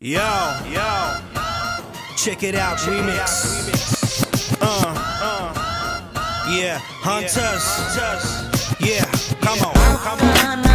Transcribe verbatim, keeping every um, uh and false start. Yo, yo, check it out, check remix. It out, remix. Uh, uh, yeah, hunters, yeah, hunters. Yeah, come on, come on.